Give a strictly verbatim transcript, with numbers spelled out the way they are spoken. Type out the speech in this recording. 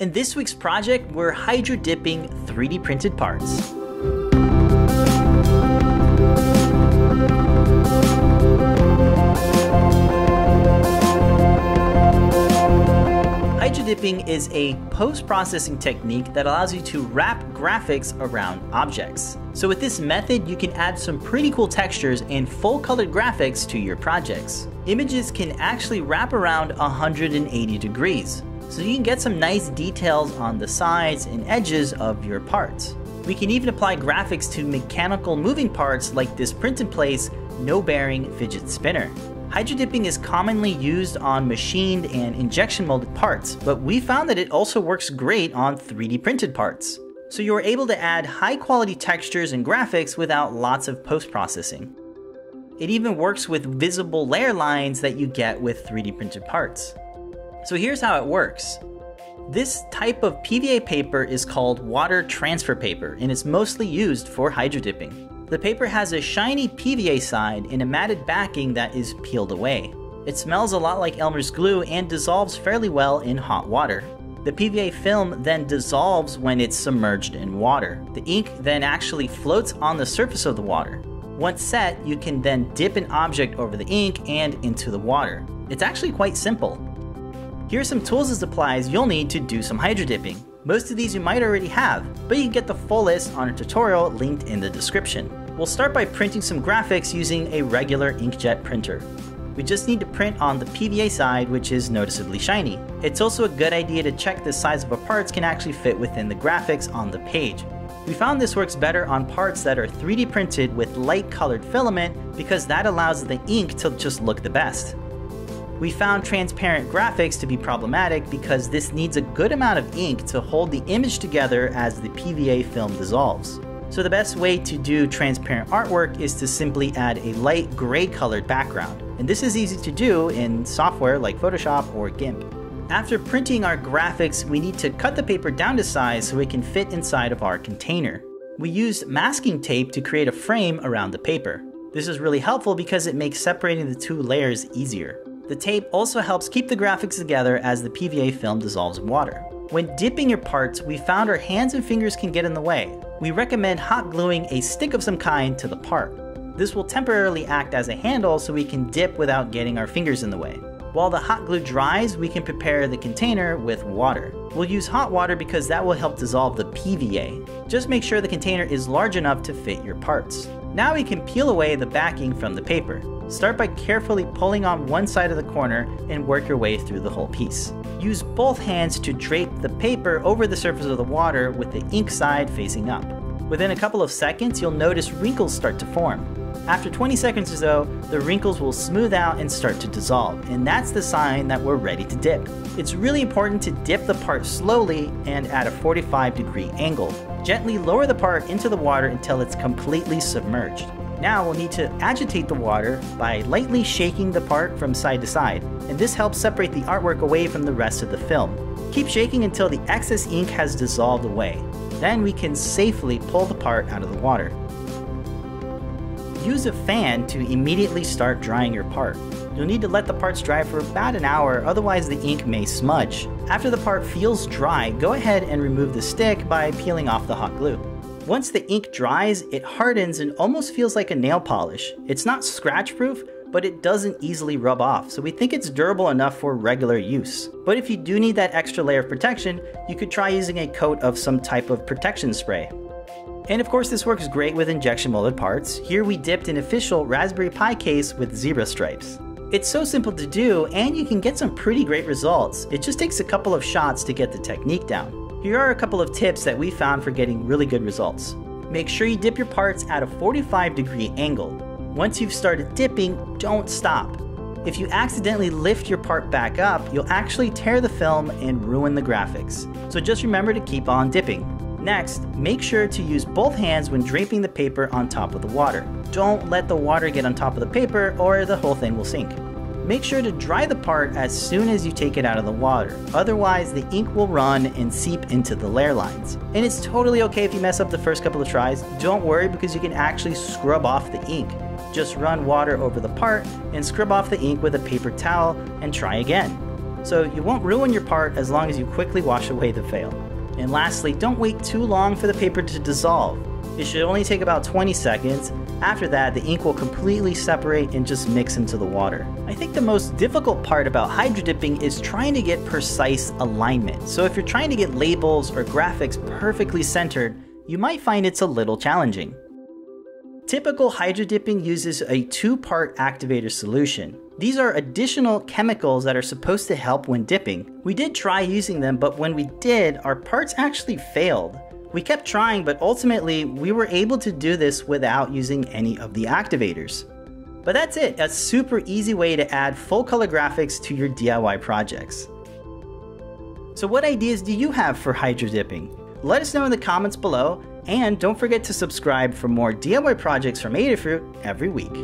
In this week's project, we're hydro dipping three D printed parts. Hydro dipping is a post-processing technique that allows you to wrap graphics around objects. So with this method, you can add some pretty cool textures and full-colored graphics to your projects. Images can actually wrap around one hundred eighty degrees. So you can get some nice details on the sides and edges of your parts. We can even apply graphics to mechanical moving parts like this print-in-place, no-bearing fidget spinner. Hydro dipping is commonly used on machined and injection molded parts, but we found that it also works great on three D printed parts. So you're able to add high-quality textures and graphics without lots of post-processing. It even works with visible layer lines that you get with three D printed parts. So here's how it works. This type of P V A paper is called water transfer paper, and it's mostly used for hydro dipping. The paper has a shiny P V A side and a matted backing that is peeled away. It smells a lot like Elmer's glue and dissolves fairly well in hot water. The P V A film then dissolves when it's submerged in water. The ink then actually floats on the surface of the water. Once set, you can then dip an object over the ink and into the water. It's actually quite simple. Here are some tools and supplies you'll need to do some hydro dipping. Most of these you might already have, but you can get the full list on our tutorial linked in the description. We'll start by printing some graphics using a regular inkjet printer. We just need to print on the P V A side, which is noticeably shiny. It's also a good idea to check the size of a parts can actually fit within the graphics on the page. We found this works better on parts that are three D printed with light colored filament because that allows the ink to just look the best. We found transparent graphics to be problematic because this needs a good amount of ink to hold the image together as the P V A film dissolves. So the best way to do transparent artwork is to simply add a light gray colored background. And this is easy to do in software like Photoshop or GIMP. After printing our graphics, we need to cut the paper down to size so it can fit inside of our container. We used masking tape to create a frame around the paper. This is really helpful because it makes separating the two layers easier. The tape also helps keep the graphics together as the P V A film dissolves in water. When dipping your parts, we found our hands and fingers can get in the way. We recommend hot gluing a stick of some kind to the part. This will temporarily act as a handle so we can dip without getting our fingers in the way. While the hot glue dries, we can prepare the container with water. We'll use hot water because that will help dissolve the P V A. Just make sure the container is large enough to fit your parts. Now we can peel away the backing from the paper. Start by carefully pulling on one side of the corner and work your way through the whole piece. Use both hands to drape the paper over the surface of the water with the ink side facing up. Within a couple of seconds, you'll notice wrinkles start to form. After twenty seconds or so, the wrinkles will smooth out and start to dissolve, and that's the sign that we're ready to dip. It's really important to dip the part slowly and at a forty-five degree angle. Gently lower the part into the water until it's completely submerged. Now we'll need to agitate the water by lightly shaking the part from side to side, and this helps separate the artwork away from the rest of the film. Keep shaking until the excess ink has dissolved away. Then we can safely pull the part out of the water. Use a fan to immediately start drying your part. You'll need to let the parts dry for about an hour, otherwise the ink may smudge. After the part feels dry, go ahead and remove the stick by peeling off the hot glue. Once the ink dries, it hardens and almost feels like a nail polish. It's not scratch-proof, but it doesn't easily rub off, so we think it's durable enough for regular use. But if you do need that extra layer of protection, you could try using a coat of some type of protection spray. And of course, this works great with injection molded parts. Here we dipped an official Raspberry Pi case with zebra stripes. It's so simple to do, and you can get some pretty great results. It just takes a couple of shots to get the technique down. Here are a couple of tips that we found for getting really good results. Make sure you dip your parts at a forty-five degree angle. Once you've started dipping, don't stop. If you accidentally lift your part back up, you'll actually tear the film and ruin the graphics. So just remember to keep on dipping. Next, make sure to use both hands when draping the paper on top of the water. Don't let the water get on top of the paper or the whole thing will sink. Make sure to dry the part as soon as you take it out of the water, otherwise the ink will run and seep into the layer lines. And it's totally okay if you mess up the first couple of tries, don't worry because you can actually scrub off the ink. Just run water over the part and scrub off the ink with a paper towel and try again. so you won't ruin your part as long as you quickly wash away the veil. And lastly, don't wait too long for the paper to dissolve. It should only take about twenty seconds. After that, the ink will completely separate and just mix into the water. I think the most difficult part about hydro dipping is trying to get precise alignment. So if you're trying to get labels or graphics perfectly centered, you might find it's a little challenging. Typical hydro dipping uses a two-part activator solution. These are additional chemicals that are supposed to help when dipping. We did try using them, but when we did, our parts actually failed. We kept trying, but ultimately we were able to do this without using any of the activators. But that's it, a super easy way to add full color graphics to your D I Y projects. So what ideas do you have for hydro dipping? Let us know in the comments below, and don't forget to subscribe for more D I Y projects from Adafruit every week.